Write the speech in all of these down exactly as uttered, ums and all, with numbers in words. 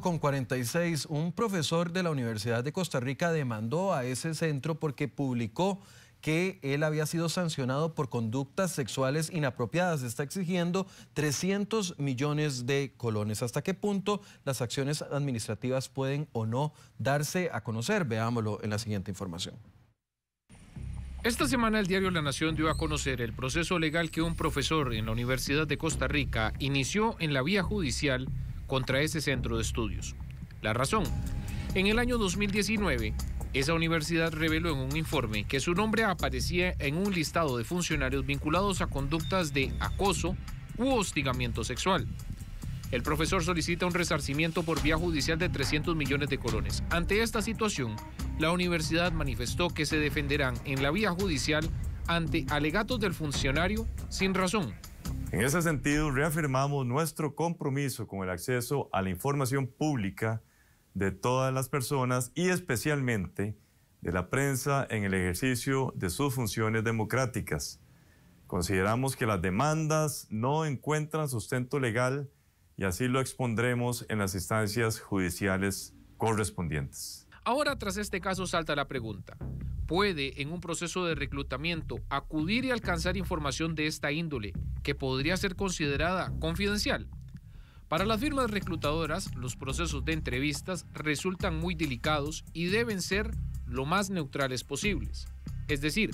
Con cuarenta y seis, un profesor de la Universidad de Costa Rica demandó a ese centro porque publicó que él había sido sancionado por conductas sexuales inapropiadas. Está exigiendo trescientos millones de colones. ¿Hasta qué punto las acciones administrativas pueden o no darse a conocer? Veámoslo en la siguiente información. Esta semana el diario La Nación dio a conocer el proceso legal que un profesor en la Universidad de Costa Rica inició en la vía judicial contra ese centro de estudios. La razón: en el año dos mil diecinueve, esa universidad reveló en un informe que su nombre aparecía en un listado de funcionarios vinculados a conductas de acoso u hostigamiento sexual. El profesor solicita un resarcimiento por vía judicial de trescientos millones de colones. Ante esta situación, la universidad manifestó que se defenderán en la vía judicial ante alegatos del funcionario sin razón. En ese sentido, reafirmamos nuestro compromiso con el acceso a la información pública de todas las personas y especialmente de la prensa en el ejercicio de sus funciones democráticas. Consideramos que las demandas no encuentran sustento legal y así lo expondremos en las instancias judiciales correspondientes. Ahora, tras este caso, salta la pregunta: ¿puede en un proceso de reclutamiento acudir y alcanzar información de esta índole que podría ser considerada confidencial? Para las firmas reclutadoras, los procesos de entrevistas resultan muy delicados y deben ser lo más neutrales posibles. Es decir,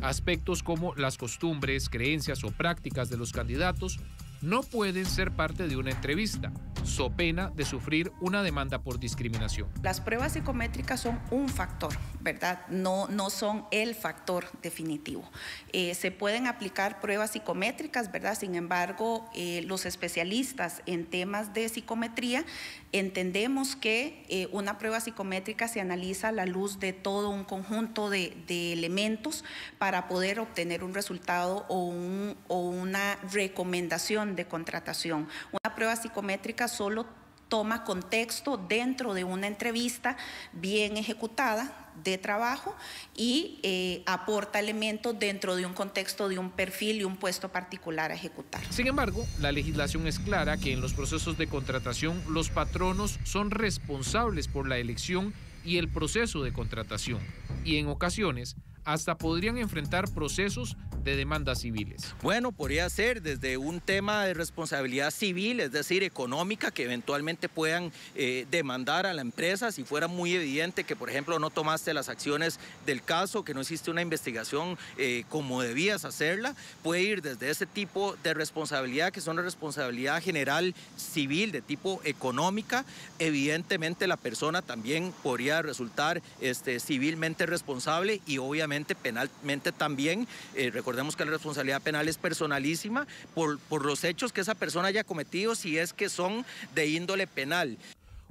aspectos como las costumbres, creencias o prácticas de los candidatos no pueden ser parte de una entrevista, so pena de sufrir una demanda por discriminación. Las pruebas psicométricas son un factor, ¿verdad? No, no son el factor definitivo. Eh, se pueden aplicar pruebas psicométricas, ¿verdad? Sin embargo, eh, los especialistas en temas de psicometría entendemos que eh, una prueba psicométrica se analiza a la luz de todo un conjunto de, de elementos para poder obtener un resultado o, un, o una recomendación de contratación. Una prueba psicométrica solo toma contexto dentro de una entrevista bien ejecutada de trabajo y eh, aporta elementos dentro de un contexto de un perfil y un puesto particular a ejecutar. Sin embargo, la legislación es clara que en los procesos de contratación los patronos son responsables por la elección y el proceso de contratación, y en ocasiones hasta podrían enfrentar procesos de demandas civiles. Bueno, podría ser desde un tema de responsabilidad civil, es decir, económica, que eventualmente puedan eh, demandar a la empresa si fuera muy evidente que, por ejemplo, no tomaste las acciones del caso, que no hiciste una investigación eh, como debías hacerla. Puede ir desde ese tipo de responsabilidad, que son la responsabilidad general civil de tipo económica. Evidentemente, la persona también podría resultar este, civilmente responsable y obviamente penalmente también. Eh, recordemos que la responsabilidad penal es personalísima por, por los hechos que esa persona haya cometido, si es que son de índole penal.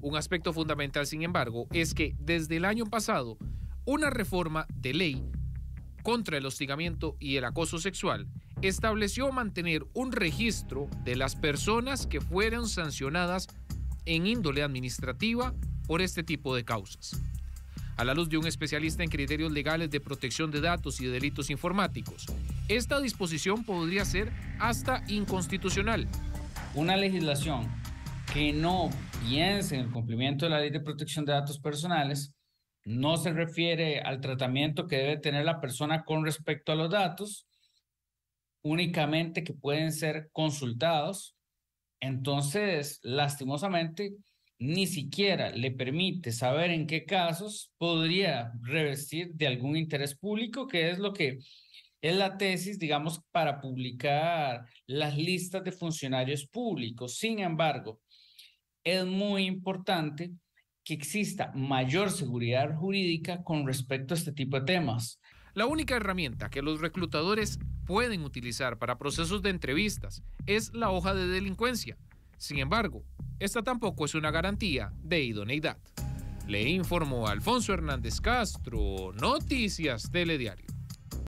Un aspecto fundamental, sin embargo, es que desde el año pasado, una reforma de ley contra el hostigamiento y el acoso sexual estableció mantener un registro de las personas que fueron sancionadas en índole administrativa por este tipo de causas. A la luz de un especialista en criterios legales de protección de datos y de delitos informáticos, esta disposición podría ser hasta inconstitucional. Una legislación que no piense en el cumplimiento de la Ley de Protección de Datos Personales no se refiere al tratamiento que debe tener la persona con respecto a los datos, únicamente que pueden ser consultados. Entonces, lastimosamente, ni siquiera le permite saber en qué casos podría revestir de algún interés público, que es lo que es la tesis, digamos, para publicar las listas de funcionarios públicos. Sin embargo, es muy importante que exista mayor seguridad jurídica con respecto a este tipo de temas. La única herramienta que los reclutadores pueden utilizar para procesos de entrevistas es la hoja de delincuencia. Sin embargo, esta tampoco es una garantía de idoneidad. Le informó Alfonso Hernández Castro, Noticias Telediario.